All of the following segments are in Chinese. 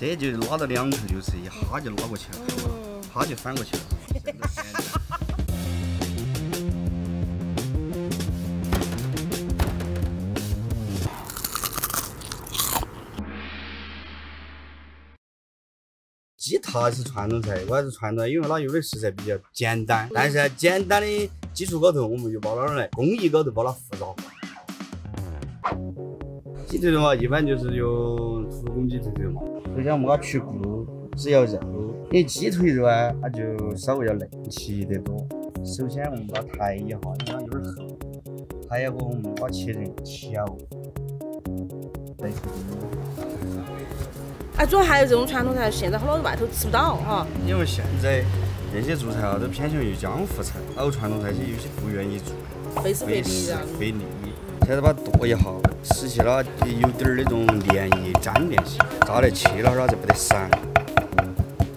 这就拉到两头，就是一哈就拉过去了，哈就翻过去了。吉他是传统菜，我还是传统，因为它用的食材比较简单，但是简单的基础高头，我们就把它工艺高头把它复杂化。 鸡腿的话，一般就是有手工鸡腿嘛。首先我们给它去骨，只要肉，因为鸡腿肉啊，它就稍微要嫩皮得多。首先我们把它抬一下，因为它有点厚。抬一下我们把它切成条。哎，主要还有这种传统菜，现在好多外头吃不到哈。因为现在那些做菜啊，都偏向于江湖菜，老传统菜些有些不愿意做，费时费力啊，费力。 现在把它剁一下，使起它有点儿那种粘液、粘连性，炸来切了它就不得散。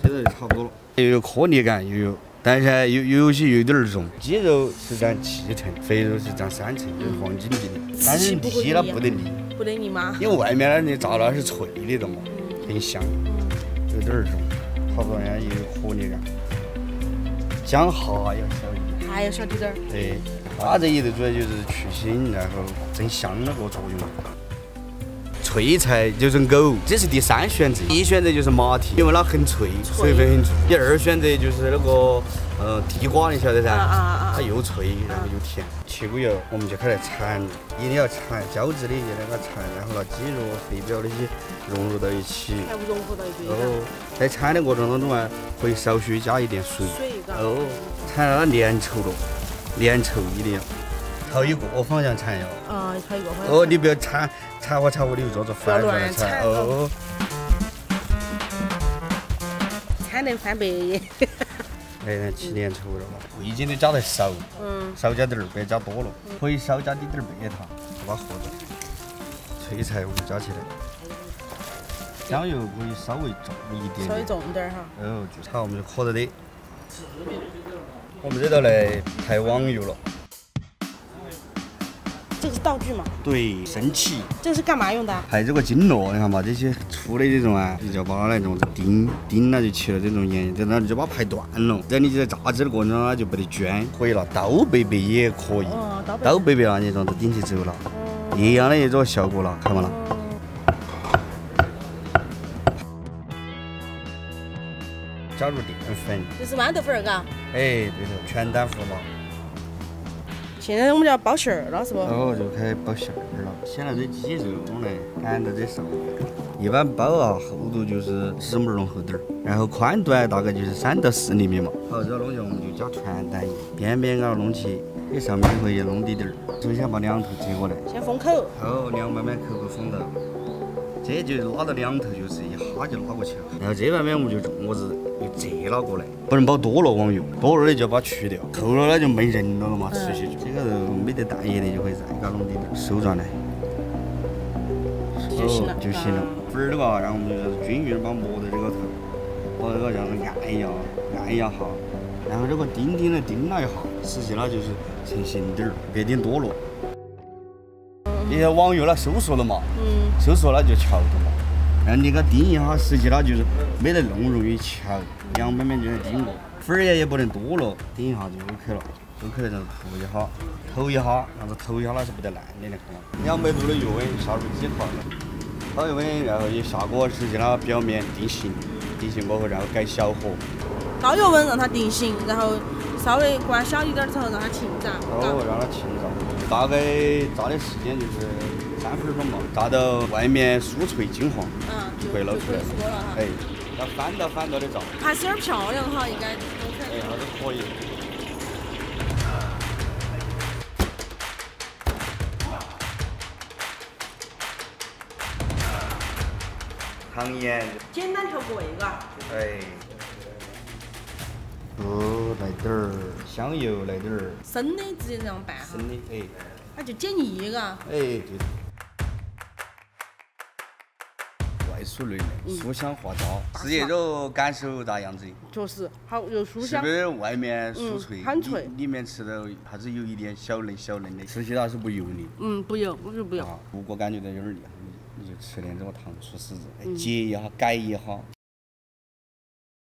现在就差不多了，又有颗粒感，又有，但是有些有点儿重。鸡肉是占7层，肥肉是占3层，就是黄金比例。但是皮它不得腻，不得腻吗？因为外面那你炸了是脆的了嘛，很香，有点儿重，差不多人家有颗粒感。姜哈要小一点，还要小滴点儿。对。 它这一头主要就是去腥，然后增香那个作用。脆菜就是藕，这是第3选择。第1选择就是马蹄，因为它很脆，水分很足。第2选择就是那个地瓜，你晓得噻？它又脆，然后又甜。切骨油我们就开始缠，一定要缠，胶质的就那个缠，然后那鸡肉、肥膘那些融入到一起。全部融合到一起。然后在缠的过程当中啊，可以少许加一点水。哦，缠到它粘稠了。 粘稠一点，朝一个方向缠腰。啊，朝一个方向。哦，你不要缠我，你就这着翻缠。哦。缠能翻白眼。哎，起粘稠了嘛，味精都加得少，少加点儿，不要加多了。可以少加点儿白糖，把它和着。脆菜我们加起来。香油可以稍微重一点。稍微重点哈。哦，就好，我们就和着的。 我们这道来排网油了，这个是道具嘛？对，神器。这是干嘛用的？排这个筋络，你看嘛，这些粗的这种啊，你就把它那种钉了就起了这种沿，在那你就把它排断了，然后你就在榨汁的过程中它就不得卷。可以了，刀背背也可以，刀背背啊，你这样子顶起走了，一样的一种效果了，看嘛了。 加入淀粉，就是豌豆粉儿，嘎。哎，对头，全单麸嘛。现在我们就要包馅儿了，是不？哦，就开始包馅儿了。先拿这鸡肉我们来擀到这上面。一般包啊，厚度就是10mm厚点儿，然后宽度大概就是3到4厘米嘛。好，这个东西我们就加传单液，边边给它弄起，这上面可以弄滴点儿。首先把两头折过来，先封口。哦，你要慢慢口口封到。 这就拉到两头，就是一哈就拉过去了。然后这外面我们就用锅子又折拉过来，不能包多了网油，多了的就把它去掉，扣了那就没人了嘛。吃起这个肉没得蛋液的就可以再给它弄点手转来，就行了。就行了。粉儿的话，然后我们就是均匀的把抹在这个头，把这个让它按一下哈，然后这个钉的钉了一下，使起它就是成型点儿，别钉多了。 你看网油它收缩了嘛，收缩了就翘着嘛，然后你给它钉一下，实际它就是没得弄容易翘，两边面就得钉过，粉儿也不能多了，钉一下就 OK 了。OK 了，然后铺一下，投一下，然后投一下那是不得烂的，你看嘛。200度的油温下入鸡块，高油温，然后一下锅，实际它表面定型，定型过后然后改小火，高油温让它定型，然后稍微关小一点之后让它清炸。哦，让它清炸。 大概炸的时间就是3分钟嘛，炸到外面酥脆金黄，就可以捞出来了。哎，要翻到的炸，还是有点漂亮哈，应该。哎，那就可以。糖盐，简单调个味嘎。哎。哦。 来点儿香油，来点儿生的，直接这样拌哈。生的，哎，它就解腻，嘎。哎，对。外酥内嫩，酥香化渣，直接就感受咋样子？确实，好又酥香。是不是外面酥脆，很脆，里面吃的还是有一点小嫩小嫩的，吃起它是不油腻。嗯，不油，我就不油。不过感觉到有点腻，你就吃点这个糖醋柿子，解一下，盖一下。